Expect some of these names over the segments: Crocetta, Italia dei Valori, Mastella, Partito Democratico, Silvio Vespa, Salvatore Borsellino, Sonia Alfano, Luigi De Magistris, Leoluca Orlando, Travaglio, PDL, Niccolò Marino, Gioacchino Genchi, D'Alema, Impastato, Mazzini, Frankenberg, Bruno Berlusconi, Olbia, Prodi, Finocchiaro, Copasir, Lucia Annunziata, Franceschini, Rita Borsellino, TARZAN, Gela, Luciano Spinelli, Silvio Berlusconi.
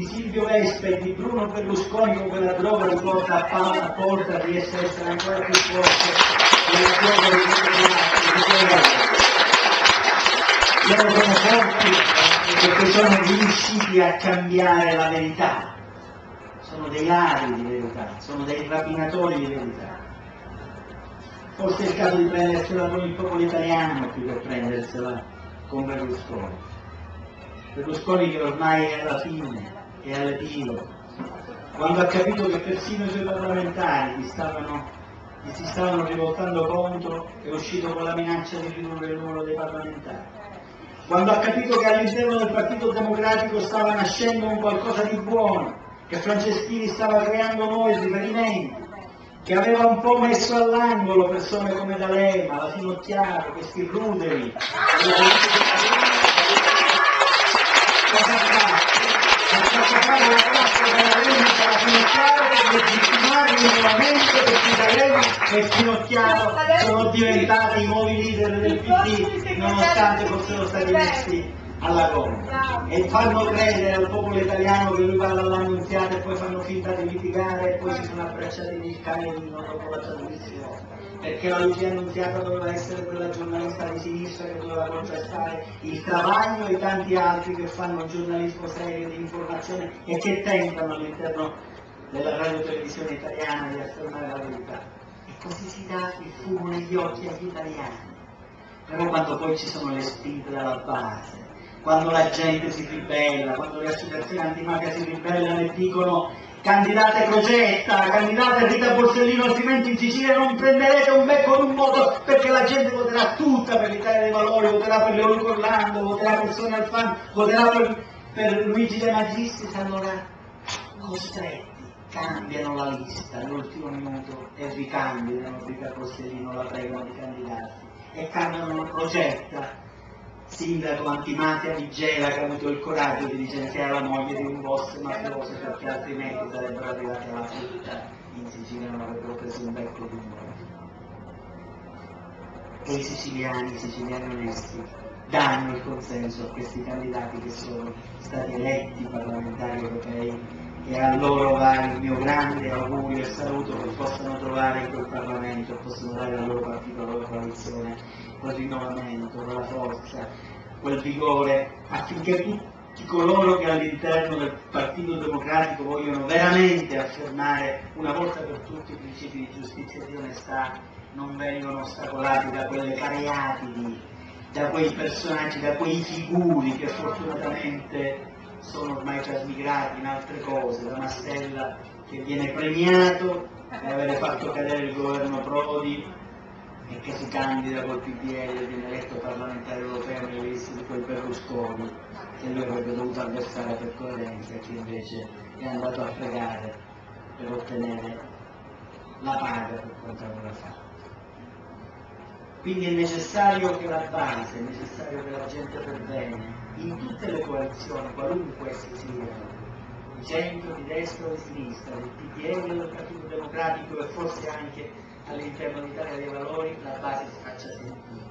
di Silvio Vespa e di Bruno Berlusconi con quella droga ricorda a porta di essere ancora più forte della droga di Crocetta. Loro sono forti perché sono riusciti a cambiare la verità, sono dei ladri di verità, sono dei rapinatori di verità. Forse è il caso di prendersela con il popolo italiano più che prendersela con Berlusconi. Berlusconi che ormai è alla fine, è all'epilogo, quando ha capito che persino i suoi parlamentari si stavano rivoltando contro, è uscito con la minaccia di ridurre il numero dei parlamentari, quando ha capito che all'interno del Partito Democratico stava nascendo un qualcosa di buono, che Franceschini stava creando nuovi riferimenti, che aveva un po' messo all'angolo persone come D'Alema, la Finocchiaro, questi ruderi. E Finocchiaro sono diventati i nuovi leader del PD nonostante fossero stati messi alla gomma, e fanno credere al popolo italiano che lui parla all'Annunziata e poi fanno finta di litigare e poi si sono abbracciati nel camerino dopo la trasmissione, perché la Lucia Annunziata doveva essere quella giornalista di sinistra che doveva contrastare il Travaglio e tanti altri che fanno giornalismo serio di informazione e che tentano all'interno della radio televisione italiana di affermare la verità. Così si dà il fumo negli occhi agli italiani. Però quando poi ci sono le spinte dalla base, quando la gente si ribella, quando le associazioni antimafia si ribellano e dicono candidate Crocetta, candidate Rita Borsellino, altrimenti in Sicilia non prenderete un becco in un moto, perché la gente voterà tutta per l'Italia dei Valori, voterà per Leoluca Orlando, voterà per Sonia Alfano, voterà per Luigi De Magistris, allora costretti. Cambiano la lista all'ultimo minuto e ricambiano Rita Borsellino, la prego di candidarsi, e cambiano la Crocetta, sindaco antimafia di Gela, che ha avuto il coraggio di licenziare la moglie di un boss mafioso, perché altrimenti sarebbero arrivati alla frutta in Sicilia, non avrebbero preso un becco di nuovo. E i siciliani onesti, danno il consenso a questi candidati che sono stati eletti parlamentari europei, e a loro va il mio grande augurio e saluto che possano trovare in quel Parlamento, possano dare al loro partito, alla loro coalizione, quel rinnovamento, quella forza, quel vigore, affinché tutti coloro che all'interno del Partito Democratico vogliono veramente affermare una volta per tutti i principi di giustizia e di onestà non vengano ostacolati da quelle cariatidi, da quei personaggi, da quei figuri che fortunatamente sono ormai trasmigrati in altre cose, da Mastella che viene premiato per aver fatto cadere il governo Prodi e che si candida col PDL, viene eletto parlamentare europeo nelle liste di quel Berlusconi che lui avrebbe dovuto avversare per coerenza, che invece è andato a fregare per ottenere la paga per quanto aveva fatto. Quindi è necessario che la base, è necessario che la gente per bene, in tutte le coalizioni, qualunque esse siano, di centro, di destra o di sinistra, del PDL, del Partito Democratico e forse anche all'interno dell'Italia dei Valori, la base si faccia sentire.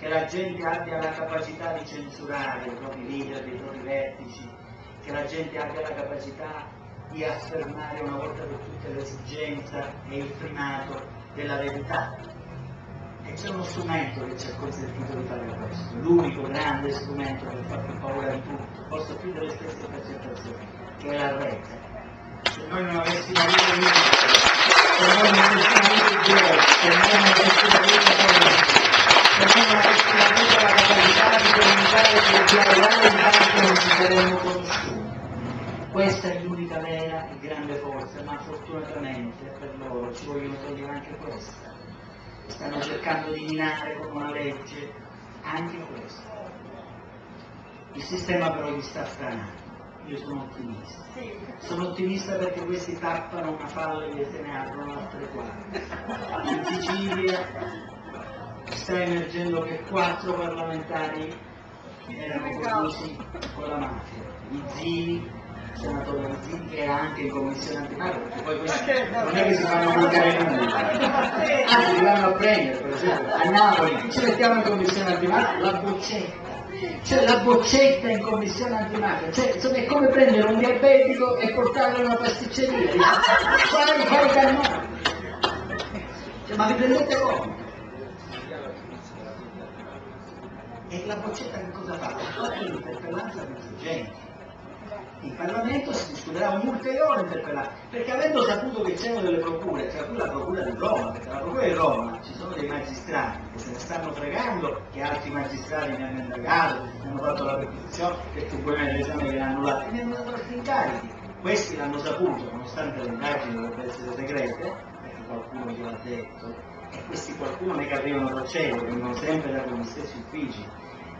Che la gente abbia la capacità di censurare i propri leader, i propri vertici, che la gente abbia la capacità di affermare una volta per tutte l'esigenza e il primato della verità. E c'è uno strumento che ci ha consentito di fare questo, l'unico grande strumento che fa più paura di tutto, forse più delle stesse percettazioni, che è la rete. Se noi non avessimo avuto il se noi non avessimo avuto la capacità di comunicare e di dialogare, in non ci saremmo conosciuti. Questa è l'unica vera e grande forza, ma fortunatamente per loro ci vogliono togliere anche questa. Stanno cercando di minare con una legge anche questo. Il sistema però gli sta frenando. Io sono ottimista. Sono ottimista perché questi tappano una falla e se ne aprono altre quattro. In Sicilia sta emergendo che 4 parlamentari erano collusi con la mafia. Senatore Mazzini, che era anche in commissione antimafia, perché poi questi non è che si fanno mancare nulla, anzi li vanno a prendere. Per esempio a Napoli ci mettiamo in commissione antimafia la Boccetta, c'è la boccetta in commissione antimafia, cioè insomma è come prendere un diabetico e portarlo in una pasticceria, fai calmare, cioè, ma vi prendete conto? E la boccetta che cosa fa? Fa un'interpellanza di insurgenti. In Parlamento si discuterà un'ulteriore interpellanza, perché avendo saputo che c'erano delle procure, tra cui la procura di Roma, perché la procura di Roma ci sono dei magistrati che se ne stanno fregando, che altri magistrati ne hanno indagato, ne hanno fatto la petizione, che tu puoi mettere l'esame che ne hanno annullato, ne hanno dato altri incarichi. Questi l'hanno saputo, nonostante le indagini dovrebbero essere segrete, perché qualcuno glielo ha detto, e questi qualcuno ne capivano da cielo, venivano sempre da gli stessi uffici.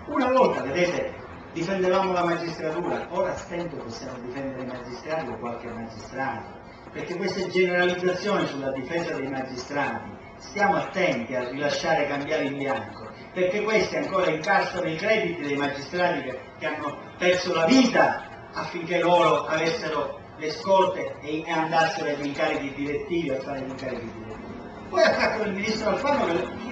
Una volta, vedete, difendevamo la magistratura, ora a stento possiamo difendere i magistrati o qualche magistrato, perché queste generalizzazioni sulla difesa dei magistrati, stiamo attenti a rilasciare cambiali in bianco, perché questi ancora incassano i crediti dei magistrati che hanno perso la vita affinché loro avessero le scorte e andassero agli incarichi direttivi, a fare gli incarichi direttivi. Poi ha fatto il ministro Alfano,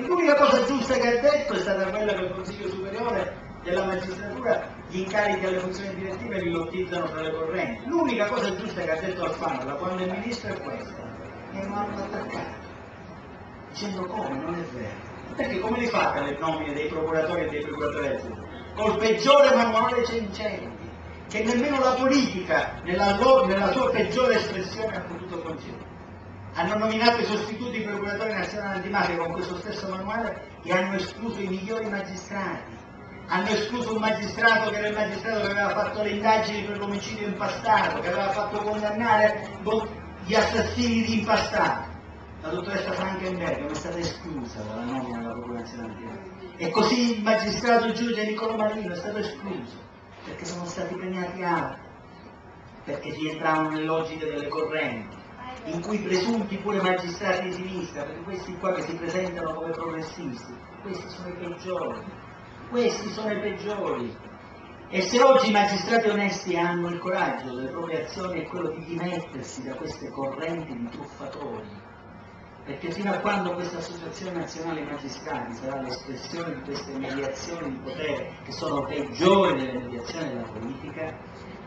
l'unica cosa giusta che ha detto è stata quella che il Consiglio Superiore della Magistratura gli incarichi alle funzioni direttive li lottizzano tra le correnti. L'unica cosa giusta che ha detto Alfano da quando è ministro è questa. E lo hanno attaccato. Dicendo come? Non è vero. Perché come li fate le nomine dei procuratori e dei procuratoresse? Col peggiore manuale Cencenti, che nemmeno la politica nella sua peggiore espressione ha potuto concedere. Hanno nominato i sostituti procuratori nazionali antimafia con questo stesso manuale e hanno escluso i migliori magistrati. Hanno escluso un magistrato che era il magistrato che aveva fatto le indagini per l'omicidio impastato, che aveva fatto condannare gli assassini di impastato. La dottoressa Frankenberg non è stata esclusa dalla nomina della procura nazionale antimafia. E così il magistrato giudice Niccolò Marino è stato escluso, perché sono stati premiati altri, perché rientravano nelle logiche delle correnti, in cui presunti pure magistrati di sinistra, perché questi qua che si presentano come progressisti, questi sono i peggiori, questi sono i peggiori. E se oggi i magistrati onesti hanno il coraggio delle proprie azioni è quello di dimettersi da queste correnti di truffatori, perché fino a quando questa Associazione Nazionale Magistrati sarà l'espressione di queste mediazioni di potere, che sono peggiori delle mediazioni della politica,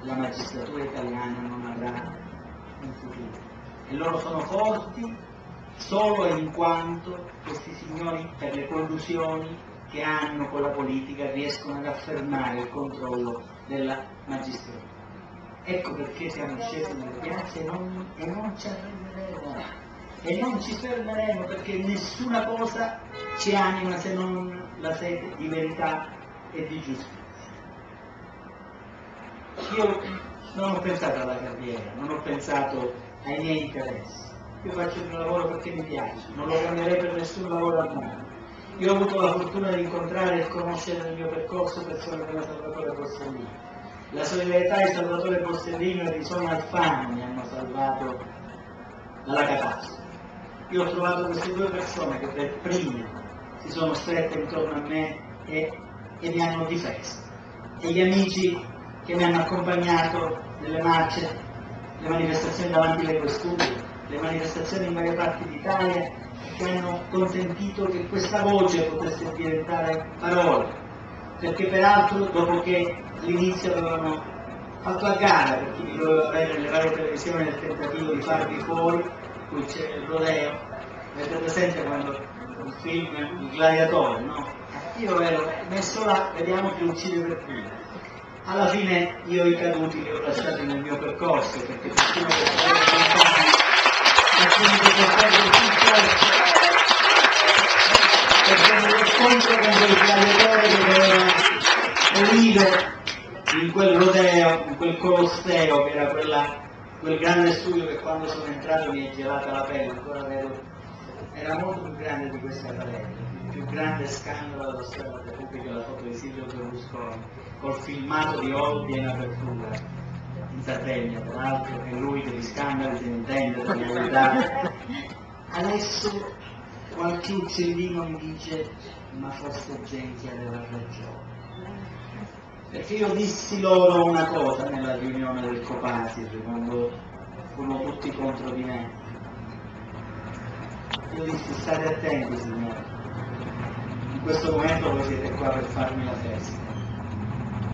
la magistratura italiana non avrà un futuro. E loro sono forti solo in quanto questi signori, per le collusioni che hanno con la politica, riescono ad affermare il controllo della magistratura. Ecco perché siamo scesi nelle piazze e non ci arrenderemo e non ci fermeremo, perché nessuna cosa ci anima se non la sete di verità e di giustizia. Io non ho pensato alla carriera, non ho pensato ai miei interessi, io faccio il mio lavoro perché mi piace, non lo cambierei per nessun lavoro al mondo. Io ho avuto la fortuna di incontrare e conoscere il mio percorso persone come Salvatore Borsellino. La solidarietà di Salvatore Borsellino e di Sonia Alfano mi hanno salvato dalla catastrofe. Io ho trovato queste due persone che per prime si sono strette intorno a me e mi hanno difeso, e gli amici che mi hanno accompagnato nelle marce, le manifestazioni davanti alle questure, le manifestazioni in varie parti d'Italia, che hanno consentito che questa voce potesse diventare parola, perché peraltro dopo che all'inizio avevano fatto a gara, perché chi doveva avere le varie televisioni nel tentativo di farvi fuori, qui c'è il rodeo, avete presente quando il film Il Gladiatore, no? Io ero messo là, vediamo chi uccide per primo. Alla fine io i caduti li ho lasciati nel mio percorso, perché qualcuno che scontro con quel gladiatore che doveva morire in quel rodeo, in quel colosseo che era quel grande studio che quando sono entrato mi è gelata la pelle, ancora vero, era molto più grande di questa parete. Il più grande scandalo della storia della Repubblica è la foto di Silvio Berlusconi col filmato di Olbia in apertura in Sardegna, tra l'altro che lui degli scandali si intende per la verità. Adesso qualche uccellino mi dice ma forse Genchi aveva ragione, perché io dissi loro una cosa nella riunione del Copasir quando furono tutti contro di me. Io dissi state attenti signori, in questo momento voi siete qua per farmi la festa.